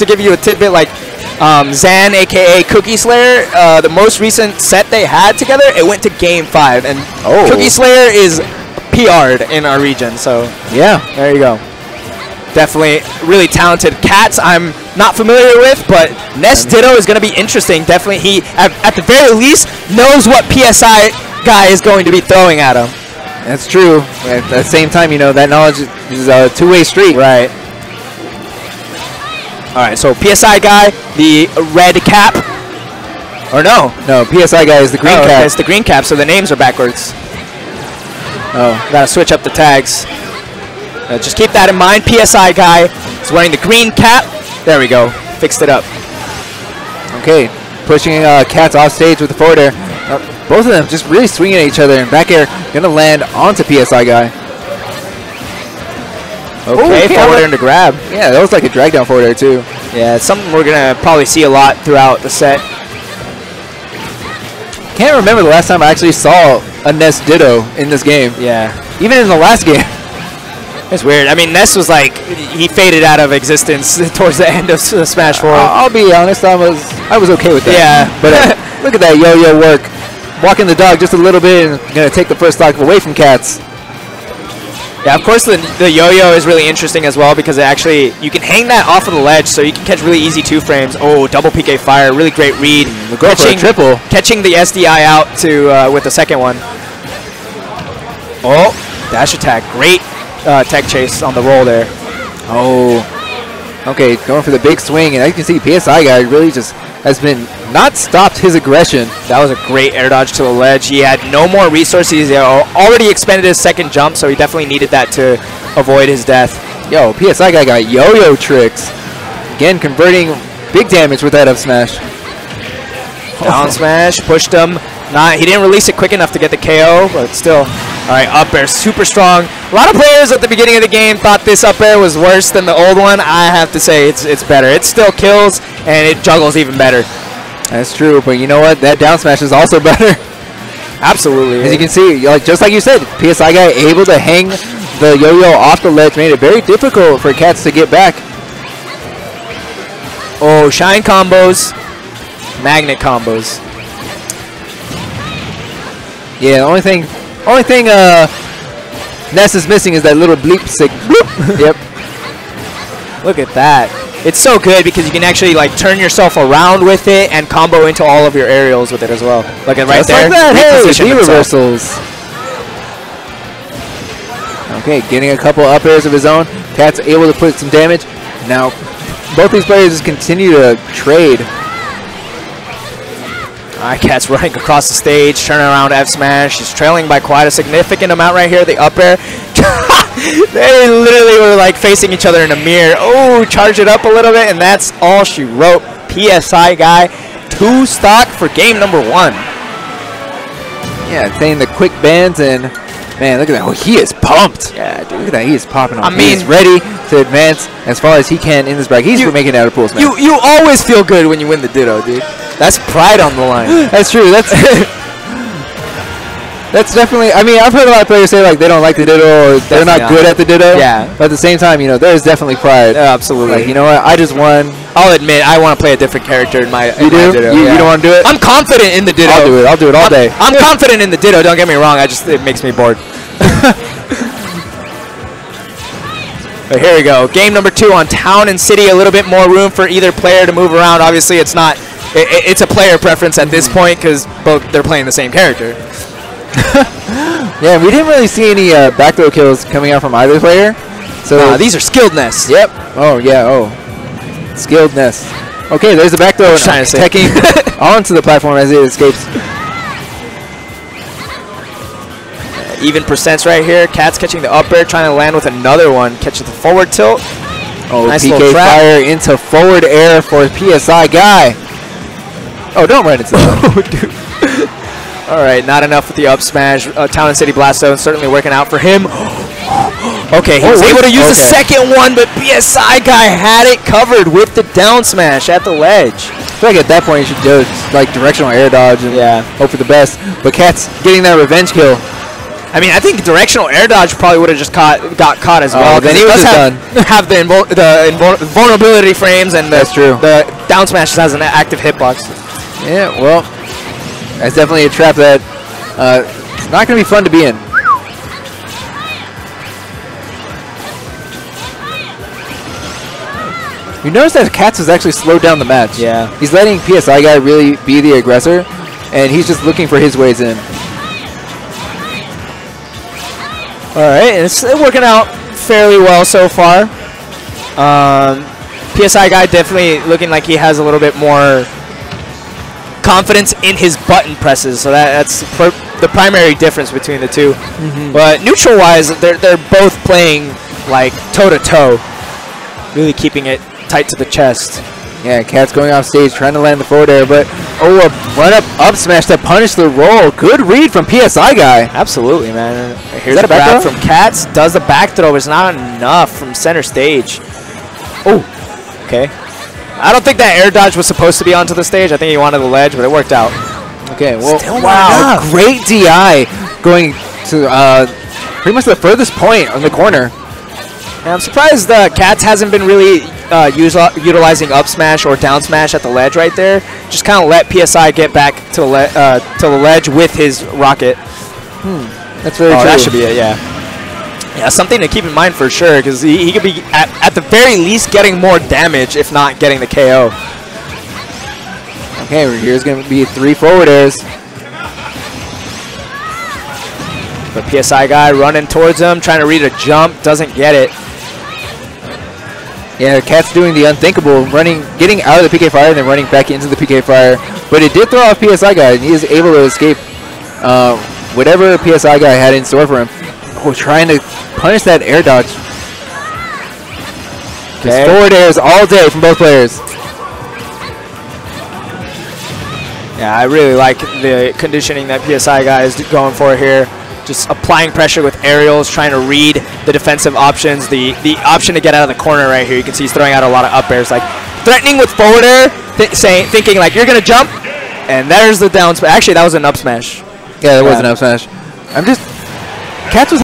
To give you a tidbit, like Zan, aka Cookie Slayer, the most recent set they had together, it went to Game 5, and Cookie Slayer is PR'd in our region, so yeah, there you go. Definitely really talented. Katz, I'm not familiar with, but Ness Ditto is going to be interesting. Definitely, he at the very least knows what PSIguy is going to be throwing at him. That's true. At the same time, you know that knowledge is a two-way street, right? Alright, so PSIguy, the red cap. Or no. No, PSIguy is the green cap. It's the green cap, so the names are backwards. Oh, gotta switch up the tags. Just keep that in mind. PSIguy is wearing the green cap. There we go. Fixed it up. Okay, pushing Katz off stage with the forward air. Both of them just really swinging at each other. And back air gonna land onto PSIguy. Okay, forward air to grab. Yeah, that was like a drag down forward air too. Yeah, it's something we're going to probably see a lot throughout the set. Can't remember the last time I actually saw a Ness Ditto in this game. Yeah. Even in the last game. That's weird. I mean, Ness was like, he faded out of existence towards the end of Smash 4. I'll be honest, I was okay with that. Yeah. But look at that yo-yo work. Walking the dog just a little bit and going to take the first stock away from Katz. Yeah, of course the yo-yo is really interesting as well because it actually, you can hang that off of the ledge so you can catch really easy two frames. Oh, double PK fire, really great read. We'll go for a triple. Catching the SDI out to with the second one. Oh, dash attack, great tech chase on the roll there. Oh, okay, going for the big swing, and as you can see, PSIguy really just has been not stopped his aggression. That was a great air dodge to the ledge. He had no more resources. He already expended his second jump, so he definitely needed that to avoid his death. Yo, PSIguy got yo-yo tricks. Again, converting big damage with that up smash. Down smash, pushed him. He didn't release it quick enough to get the KO, but still. All right, up air, super strong. A lot of players at the beginning of the game thought this up air was worse than the old one. I have to say it's better. It still kills, and it juggles even better. That's true, but you know what? That down smash is also better. Absolutely. As you can see, like just like you said, PSIguy able to hang the yo-yo off the ledge, made it very difficult for Katz to get back. Oh, shine combos, magnet combos. Yeah, the only thing Ness is missing is that little bleep sick. Yep. Look at that. It's so good because you can actually like turn yourself around with it and combo into all of your aerials with it as well. Look at right there. Just like that. Hey, reversals. Okay, getting a couple up airs of his own. Katz able to put some damage. Now, both these players just continue to trade. All right, Katz running across the stage, turning around F smash. He's trailing by quite a significant amount right here. The up air. They literally were like facing each other in a mirror. Oh, charge it up a little bit, and that's all she wrote. PSIguy, 2 stock for game number 1. Yeah, playing the quick bands, and man, look at that. Oh, he is pumped. Yeah, dude, look at that. He is popping on. I mean, he's ready to advance as far as he can in this bracket. He's making it out of pools, man. You always feel good when you win the Ditto, dude. That's pride on the line. That's true. That's definitely, I mean, I've heard a lot of players say, like, they don't like the Ditto or they're not good at the Ditto. Yeah. But at the same time, you know, there's definitely pride. Yeah, absolutely. Like, you know what? I just won. I'll admit, I want to play a different character in my Ditto. You don't want to do it? I'm confident in the Ditto. I'll do it. I'll do it all day. I'm confident in the Ditto. Don't get me wrong. It makes me bored. But here we go. Game number 2 on Town and City. A little bit more room for either player to move around. Obviously, it's not. It's a player preference at this point because they're playing the same character. Yeah, we didn't really see any back throw kills coming out from either player. So these are skilled Ness. Yep. Oh yeah. Oh, skilled Ness. Okay, there's the back throw. Teching onto the platform as it escapes. Even percents right here. Katz catching the up air, trying to land with another one. Catches the forward tilt. Oh, nice PK fire into forward air for PSIguy. Oh, don't run into that. Oh, dude. All right, not enough with the up smash. Town and City Blast Zone certainly working out for him. Okay, he was able to use the second one, but PSIguy had it covered with the down smash at the ledge. I feel like at that point you should do like directional air dodge and hope for the best. But Katz getting that revenge kill. I mean, I think directional air dodge probably would have just got caught as well. Then he was done. Have the vulnerability frames and the down smashes as an active hitbox. Yeah, well, that's definitely a trap that it's not going to be fun to be in. You notice that Katz has actually slowed down the match. Yeah. He's letting PSIguy really be the aggressor, and he's just looking for his ways in. All right, and it's working out fairly well so far. PSIguy definitely looking like he has a little bit more confidence in his button presses, so that's the primary difference between the two. Mm-hmm. But neutral-wise, they're both playing like toe-to-toe, really keeping it tight to the chest. Yeah, Katz going off stage, trying to land the forward air, but oh, a run-up up smash to punish the roll. Good read from PSIguy. Absolutely, man. Here's a back throw from Katz. Does the back throw. It's not enough from center stage. Oh, okay. I don't think that air dodge was supposed to be onto the stage. I think he wanted the ledge, but it worked out. Okay, well, wow. Great DI going to pretty much the furthest point on the corner. And I'm surprised Katz hasn't been really utilizing up smash or down smash at the ledge right there. Just kind of let PSI get back to the ledge with his rocket. That's very true. That should be it, yeah. Yeah, something to keep in mind for sure, because he could be, at the very least, getting more damage, if not getting the KO. Okay, here's going to be 3 forward airs. But PSIguy running towards him, trying to read a jump, doesn't get it. Yeah, Katz doing the unthinkable, getting out of the PK fire and then running back into the PK fire. But it did throw off PSIguy, and he is able to escape whatever PSIguy had in store for him. Oh, trying to punish that air dodge. Just forward airs all day from both players. Yeah, I really like the conditioning that PSIguy is going for here. Just applying pressure with aerials, trying to read the defensive options, the option to get out of the corner right here. You can see he's throwing out a lot of up airs, like threatening with forward air, thinking like you're going to jump, and there's the down smash. Actually, that was an up smash. Yeah, that was an up smash. Katz was